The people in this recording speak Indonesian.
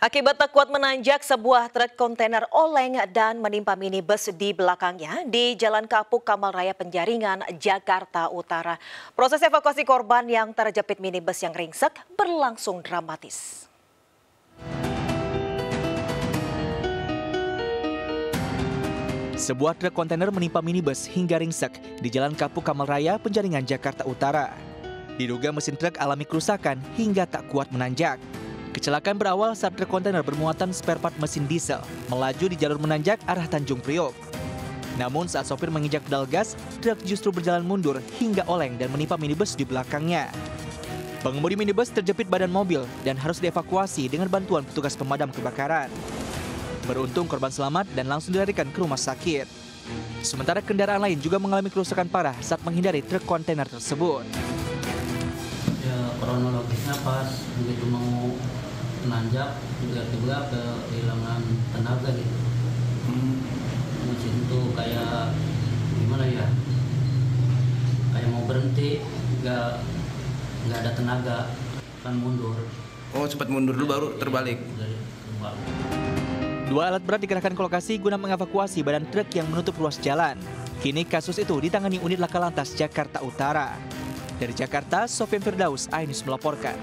Akibat kuat menanjak, sebuah truk kontainer oleng dan menimpa minibus di belakangnya di Jalan Kapuk, Kamal Raya, Penjaringan, Jakarta Utara. Proses evakuasi korban yang terjepit minibus yang ringsek berlangsung dramatis. Sebuah truk kontainer menimpa minibus hingga ringsek di Jalan Kapuk, Kamal Raya, Penjaringan, Jakarta Utara. Diduga mesin truk alami kerusakan hingga tak kuat menanjak. Kecelakaan berawal saat truk kontainer bermuatan spare part mesin diesel melaju di jalur menanjak arah Tanjung Priok. Namun saat sopir menginjak pedal gas, truk justru berjalan mundur hingga oleng dan menimpa minibus di belakangnya. Pengemudi minibus terjepit badan mobil dan harus dievakuasi dengan bantuan petugas pemadam kebakaran. Beruntung korban selamat dan langsung dilarikan ke rumah sakit. Sementara kendaraan lain juga mengalami kerusakan parah saat menghindari truk kontainer tersebut. Ya, kronologisnya pas begitu mau menanjak, tiba-tiba kehilangan tenaga gitu. Mesin itu kayak gimana ya, kayak mau berhenti, nggak ada tenaga, kan mundur. Oh, sempat mundur dulu baru terbalik. Dua alat berat dikerahkan ke lokasi guna mengevakuasi badan truk yang menutup ruas jalan. Kini kasus itu ditangani unit Laka Lantas Jakarta Utara. Dari Jakarta, Sofian Firdaus, iNews melaporkan.